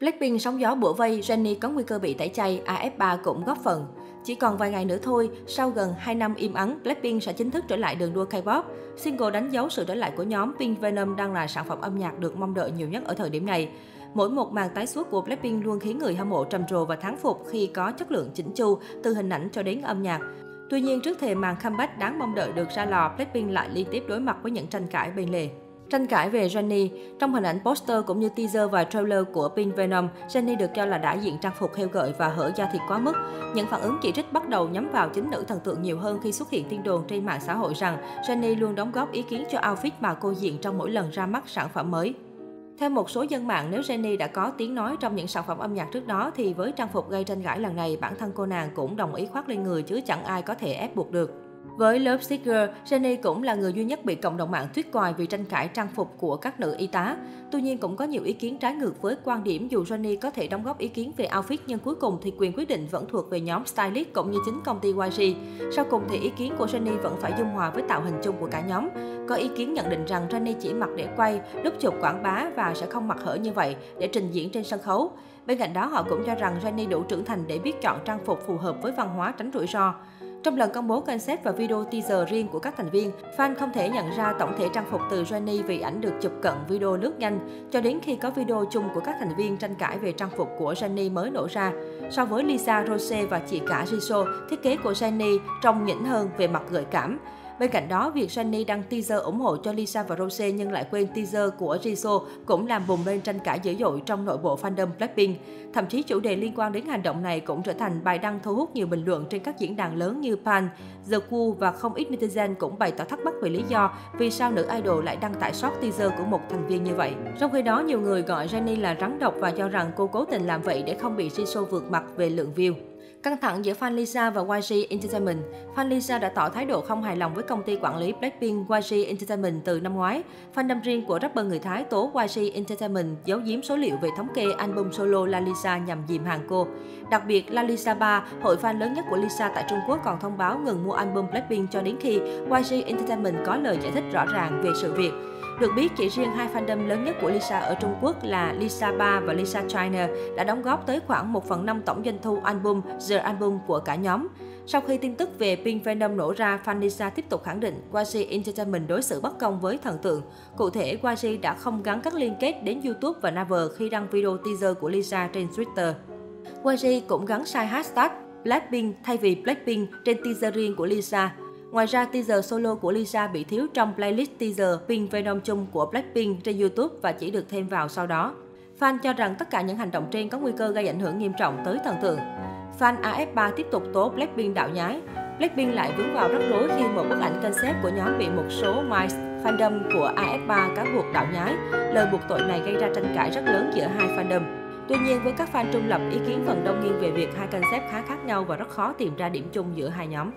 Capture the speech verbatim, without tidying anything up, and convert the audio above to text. Blackpink sóng gió bủa vây, Jennie có nguy cơ bị tẩy chay, a ép ba cũng góp phần. Chỉ còn vài ngày nữa thôi, sau gần hai năm im ắng, Blackpink sẽ chính thức trở lại đường đua K-pop. Single đánh dấu sự trở lại của nhóm Pink Venom đang là sản phẩm âm nhạc được mong đợi nhiều nhất ở thời điểm này. Mỗi một màn tái xuất của Blackpink luôn khiến người hâm mộ trầm trồ và thán phục khi có chất lượng chỉnh chu, từ hình ảnh cho đến âm nhạc. Tuy nhiên, trước thềm màn comeback đáng mong đợi được ra lò, Blackpink lại liên tiếp đối mặt với những tranh cãi bên lề. Tranh cãi về Jennie. Trong hình ảnh poster cũng như teaser và trailer của Pink Venom, Jennie được cho là đã diện trang phục heo gợi và hở da thịt quá mức. Những phản ứng chỉ trích bắt đầu nhắm vào chính nữ thần tượng nhiều hơn khi xuất hiện tin đồn trên mạng xã hội rằng Jennie luôn đóng góp ý kiến cho outfit mà cô diện trong mỗi lần ra mắt sản phẩm mới. Theo một số dân mạng, nếu Jennie đã có tiếng nói trong những sản phẩm âm nhạc trước đó thì với trang phục gây tranh cãi lần này, bản thân cô nàng cũng đồng ý khoác lên người chứ chẳng ai có thể ép buộc được. Với Love Seeker, Jennie cũng là người duy nhất bị cộng đồng mạng tuyết còi vì tranh cãi trang phục của các nữ y tá. Tuy nhiên, cũng có nhiều ý kiến trái ngược với quan điểm dù Jennie có thể đóng góp ý kiến về outfit nhưng cuối cùng thì quyền quyết định vẫn thuộc về nhóm stylist cũng như chính công ty Y G. Sau cùng thì ý kiến của Jennie vẫn phải dung hòa với tạo hình chung của cả nhóm. Có ý kiến nhận định rằng Jennie chỉ mặc để quay, lúc chụp quảng bá và sẽ không mặc hở như vậy để trình diễn trên sân khấu. Bên cạnh đó, họ cũng cho rằng Jennie đủ trưởng thành để biết chọn trang phục phù hợp với văn hóa tránh rủi ro. Trong lần công bố concept và video teaser riêng của các thành viên, fan không thể nhận ra tổng thể trang phục từ Jennie vì ảnh được chụp cận video lướt nhanh, cho đến khi có video chung của các thành viên tranh cãi về trang phục của Jennie mới nổ ra. So với Lisa, Rosé và chị cả Jisoo, thiết kế của Jennie trông nhỉnh hơn về mặt gợi cảm. Bên cạnh đó, việc Jennie đăng teaser ủng hộ cho Lisa và Rosé nhưng lại quên teaser của Jisoo cũng làm bùng lên tranh cãi dữ dội trong nội bộ fandom Blackpink. Thậm chí chủ đề liên quan đến hành động này cũng trở thành bài đăng thu hút nhiều bình luận trên các diễn đàn lớn như Pan, The Cool và không ít netizen cũng bày tỏ thắc mắc về lý do vì sao nữ idol lại đăng tải short teaser của một thành viên như vậy. Trong khi đó, nhiều người gọi Jennie là rắn độc và cho rằng cô cố tình làm vậy để không bị Jisoo vượt mặt về lượng view. Căng thẳng giữa fan Lisa và Y G Entertainment. Fan Lisa đã tỏ thái độ không hài lòng với công ty quản lý Blackpink Y G Entertainment từ năm ngoái. Fandom riêng của rapper người Thái tố Y G Entertainment giấu giếm số liệu về thống kê album solo La Lisa nhằm dìm hàng cô. Đặc biệt, La Lisa Ba, hội fan lớn nhất của Lisa tại Trung Quốc, còn thông báo ngừng mua album Blackpink cho đến khi Y G Entertainment có lời giải thích rõ ràng về sự việc. Được biết, chỉ riêng hai fandom lớn nhất của Lisa ở Trung Quốc là Lisa Ba và Lisa China đã đóng góp tới khoảng một phần năm tổng doanh thu album The Album của cả nhóm. Sau khi tin tức về Pink Venom nổ ra, fan Lisa tiếp tục khẳng định Y G Entertainment đối xử bất công với thần tượng. Cụ thể, Y G đã không gắn các liên kết đến YouTube và Naver khi đăng video teaser của Lisa trên Twitter. Y G cũng gắn sai hashtag Blackpink thay vì Blackpink trên teaser riêng của Lisa. Ngoài ra, teaser solo của Lisa bị thiếu trong playlist teaser Pink Venom chung của Blackpink trên YouTube và chỉ được thêm vào sau đó. Fan cho rằng tất cả những hành động trên có nguy cơ gây ảnh hưởng nghiêm trọng tới thần tượng. Fan a ép ba tiếp tục tố Blackpink đạo nhái. Blackpink lại vướng vào rắc rối khi một bức ảnh concept của nhóm bị một số Mice, fandom của a ép ba cáo buộc đạo nhái. Lời buộc tội này gây ra tranh cãi rất lớn giữa hai fandom. Tuy nhiên, với các fan trung lập, ý kiến phần đông nghiêng về việc hai concept khá khác nhau và rất khó tìm ra điểm chung giữa hai nhóm.